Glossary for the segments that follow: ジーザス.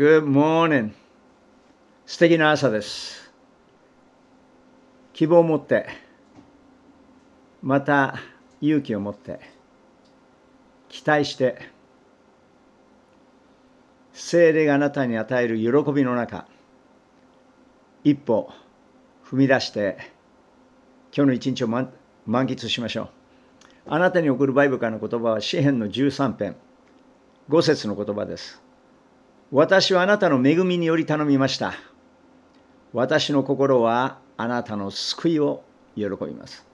Good morning. 素敵な朝です。希望を持って、また勇気を持って、期待して、聖霊があなたに与える喜びの中、一歩踏み出して、今日の一日を満喫しましょう。あなたに送るバイブルからの言葉は、詩編の13編、5節の言葉です。私はあなたの恵みにより頼みました。私の心はあなたの救いを喜びます。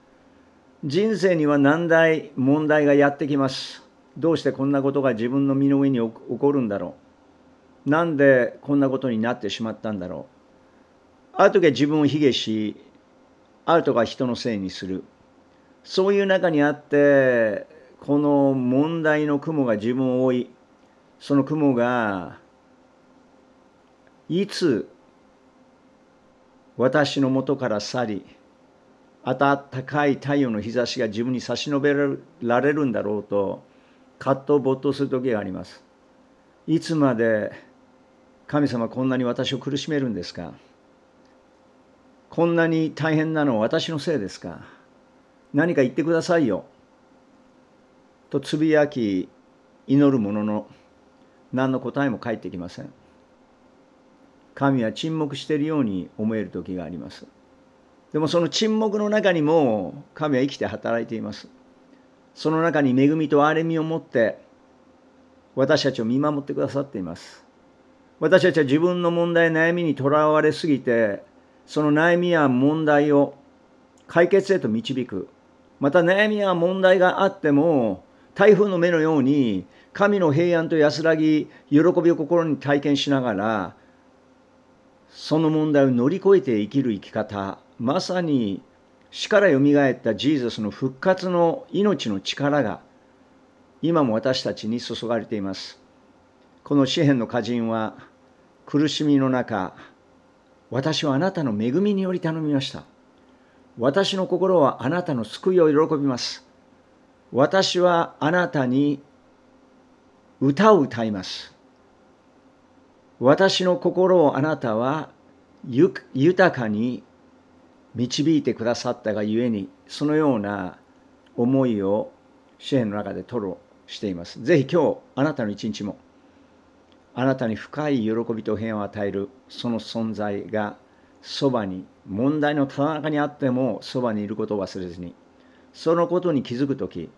人生には難題、問題がやってきます。どうしてこんなことが自分の身の上に起こるんだろう。なんでこんなことになってしまったんだろう。ある時は自分を卑下し、ある時は人のせいにする。そういう中にあって、この問題の雲が自分を覆い、その雲が、いつ私の元から去り、暖かい太陽の日差しが自分に差し伸べられるんだろうと、葛藤没頭する時があります。いつまで神様こんなに私を苦しめるんですか？こんなに大変なのは私のせいですか？何か言ってくださいよ。とつぶやき、祈るものの、何の答えも返ってきません。神は沈黙しているように思える時があります。でもその沈黙の中にも神は生きて働いています。その中に恵みと憐れみを持って私たちを見守ってくださっています。私たちは自分の問題、悩みにとらわれすぎて、その悩みや問題を解決へと導く。また悩みや問題があっても、台風の目のように神の平安と安らぎ、喜びを心に体験しながら、その問題を乗り越えて生きる生き方、まさに死からよみがえったジーザスの復活の命の力が今も私たちに注がれています。この詩編の歌人は、苦しみの中、私はあなたの恵みにより頼みました。私の心はあなたの救いを喜びます。私はあなたに歌を歌います。私の心をあなたは豊かに導いてくださったがゆえに、そのような思いを詩編の中で吐露しています。ぜひ今日、あなたの一日も、あなたに深い喜びと平安を与える、その存在がそばに、問題のただ中にあっても、そばにいることを忘れずに、そのことに気づくとき、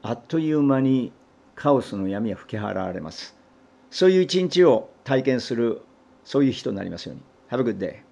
あっという間にカオスの闇は吹き払われます。そういう一日を体験する、そういう日となりますように。Have a good day.